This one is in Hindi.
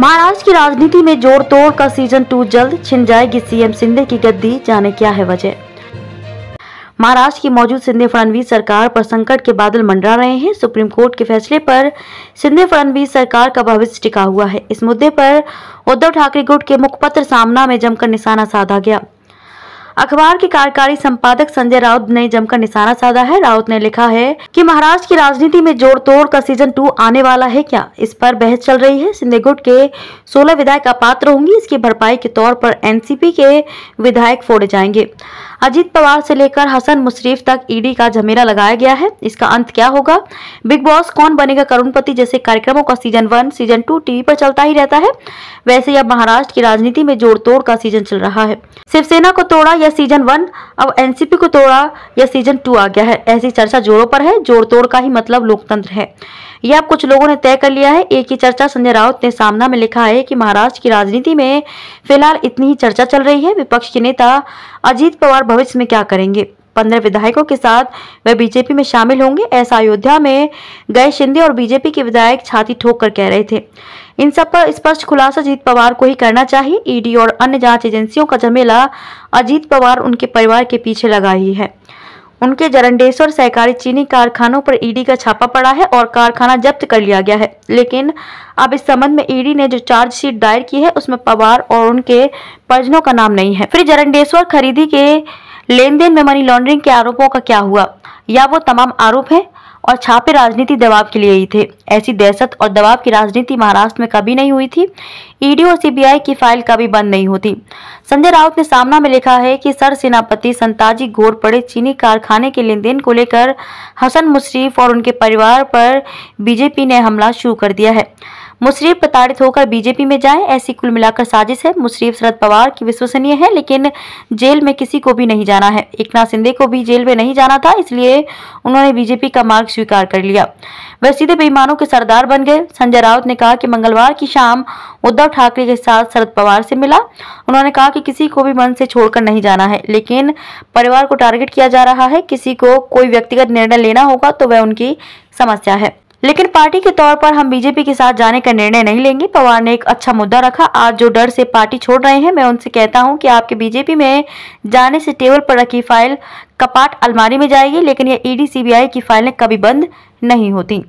महाराष्ट्र की राजनीति में जोड़ तोड़ का सीजन 2 जल्द, छिन जाएगी सीएम शिंदे की गद्दी, जाने क्या है वजह। महाराष्ट्र की मौजूद शिंदे फडणवीस सरकार पर संकट के बादल मंडरा रहे हैं। सुप्रीम कोर्ट के फैसले पर शिंदे फडणवीस सरकार का भविष्य टिका हुआ है। इस मुद्दे पर उद्धव ठाकरे गुट के मुखपत्र सामना में जमकर निशाना साधा गया। अखबार के कार्यकारी संपादक संजय राउत ने जमकर निशाना साधा है। राउत ने लिखा है कि महाराष्ट्र की राजनीति में जोड़ तोड़ का सीजन 2 आने वाला है क्या, इस पर बहस चल रही है। शिंदे गुट के 16 विधायक अपात्र होंगे, इसकी भरपाई के तौर पर एनसीपी के विधायक फोड़े जाएंगे। अजीत पवार से लेकर हसन मुशरीफ तक ईडी का झमेला लगाया गया है, इसका अंत क्या होगा। बिग बॉस कौन बनेगा करोड़पति जैसे कार्यक्रमों का सीजन 1, सीजन 2 टीवी पर चलता ही रहता है, वैसे अब महाराष्ट्र की राजनीति में जोड़ तोड़ का सीजन चल रहा है। शिवसेना को तोड़ा यह सीजन 1, अब एनसीपी को तोड़ा यह सीजन 2 आ गया है, ऐसी चर्चा जोड़ों पर है। जोड़ तोड़ का ही मतलब लोकतंत्र है, यह अब कुछ लोगों ने तय कर लिया है। एक ही चर्चा संजय राउत ने सामना में लिखा है कि महाराष्ट्र की राजनीति में फिलहाल इतनी ही चर्चा चल रही है। विपक्ष के नेता अजीत पवार भविष्य में क्या करेंगे, 15 विधायकों के साथ वे बीजेपी में शामिल होंगे, ऐसा अयोध्या में गए शिंदे और बीजेपी के विधायक छाती ठोक कर कह रहे थे। इन सब पर स्पष्ट खुलासा अजीत पवार को ही करना चाहिए। ईडी और अन्य जांच एजेंसियों का झमेला अजीत पवार उनके परिवार के पीछे लगा ही है। उनके जरंडेश्वर सहकारी चीनी कारखानों पर ईडी का छापा पड़ा है और कारखाना जब्त कर लिया गया है, लेकिन अब इस संबंध में ईडी ने जो चार्जशीट दायर की है उसमें पवार और उनके परिजनों का नाम नहीं है। फिर जरंडेश्वर खरीदी के लेन देन में मनी लॉन्ड्रिंग के आरोपों का क्या हुआ, या वो तमाम आरोप है और छापे राजनीति दबाव के लिए ही थे। ऐसी दहशत और दबाव की राजनीति महाराष्ट्र में कभी नहीं हुई थी। ईडी और सीबीआई की फाइल कभी बंद नहीं होती। संजय राउत ने सामना में लिखा है कि सर सेनापति संताजी घोरपड़े चीनी कारखाने के लेन देन को लेकर हसन मुशरीफ और उनके परिवार पर बीजेपी ने हमला शुरू कर दिया है। मुशरीफ प्रताड़ित होकर बीजेपी में जाए, ऐसी कुल मिलाकर साजिश है। मुशरीफ शरद पवार की विश्वसनीय है, लेकिन जेल में किसी को भी नहीं जाना है। एकनाथ शिंदे को भी जेल में नहीं जाना था, इसलिए उन्होंने बीजेपी का मार्ग स्वीकार कर लिया, वे सीधे बेईमानों के सरदार बन गए। संजय राउत ने कहा कि मंगलवार की शाम उद्धव ठाकरे के साथ शरद पवार से मिला। उन्होंने कहा कि किसी को भी मन से छोड़कर नहीं जाना है, लेकिन परिवार को टारगेट किया जा रहा है। किसी को कोई व्यक्तिगत निर्णय लेना होगा तो वह उनकी समस्या है, लेकिन पार्टी के तौर पर हम बीजेपी के साथ जाने का निर्णय नहीं लेंगे। पवार ने एक अच्छा मुद्दा रखा, आज जो डर से पार्टी छोड़ रहे हैं, मैं उनसे कहता हूं कि आपके बीजेपी में जाने से टेबल पर रखी फाइल कपाट अलमारी में जाएगी, लेकिन यह ईडी सीबीआई की फाइलें कभी बंद नहीं होती।